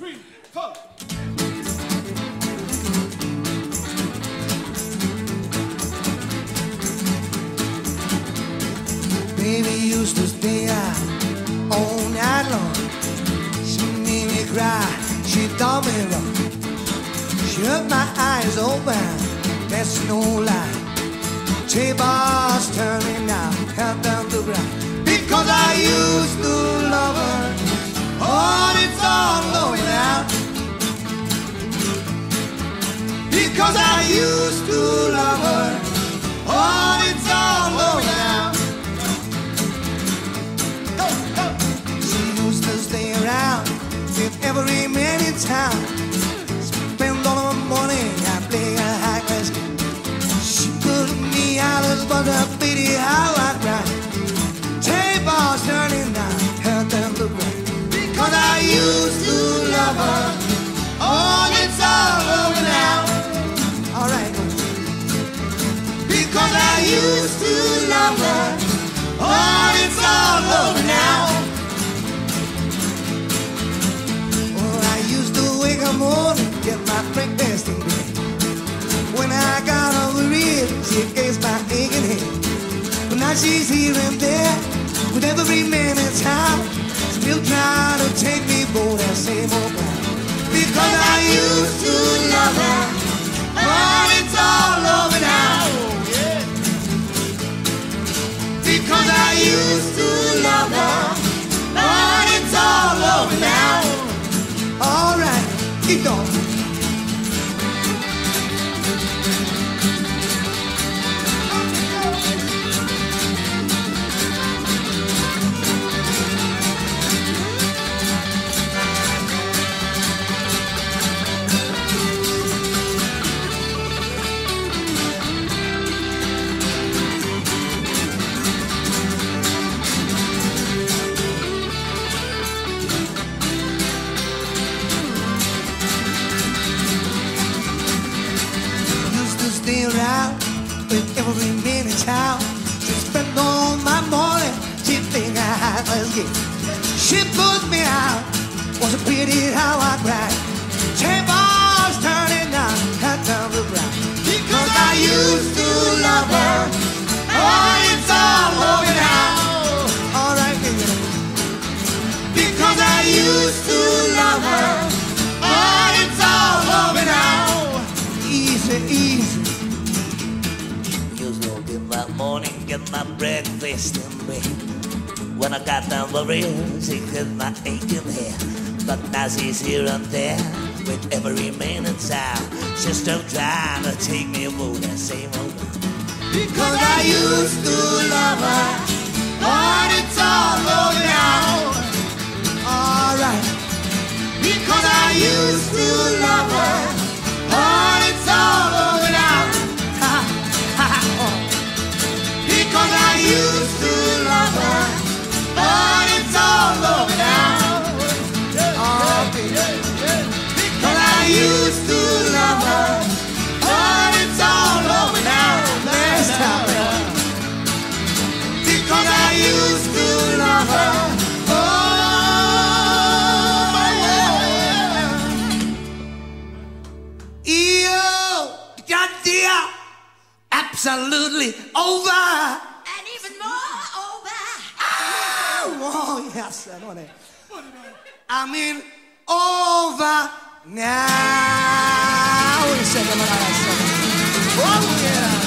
3, 4. Baby used to stay out all night long. She made me cry, she taught me wrong. She hurt my eyes open, that's no lie. Tables turning now, held down the ground. Because I used to love her, oh, it's all going out. Because I used to love her, oh, it's all going out. She used to stay around with every man in town. Spend all my money, I play a high class. She put me out as but a pity how I cried. Tables turning down, held them to ground. Because I used to love her, oh, it's all over now. All right. Because I used to love her, oh, it's all over now. Oh, I used to wake up morning, get my breakfast in bed. When I got over it, she gets my aching head. But now she's here and there, with every man in town. Still trying to take me both that same old ground. Because I used to love her, but it's all over now. Because I used to love her, but it's all over now. All right, keep going. With every minute out, she spent all my money. She think I was gay. She put me out. Was a pity how I cried. Tables turning out, had time to cry. Because I used to love her. Oh, it's all over now. All right, baby. Because I used to love her. Oh, it's all over now. Easy, easy. That morning, get my breakfast in bed. When I got down the real, she hit my aching hair. But now she's here and there, with every man in town. She's still trying to take me away that same old ground. Because I used to love her, but it's all over now. All right. Because I used to love her, but it's all over now. Because I used to love her, but it's all over now. Oh, because I used to love her, but it's all over now. Last time. Because I used to love her, oh my God. Yo, God dear. Absolutely over. And even more over. Oh, yes, I know that. I mean, over now. Wait a second, oh, yeah.